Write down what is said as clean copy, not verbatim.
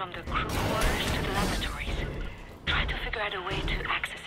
from the crew quarters to the laboratories. Try to figure out a way to access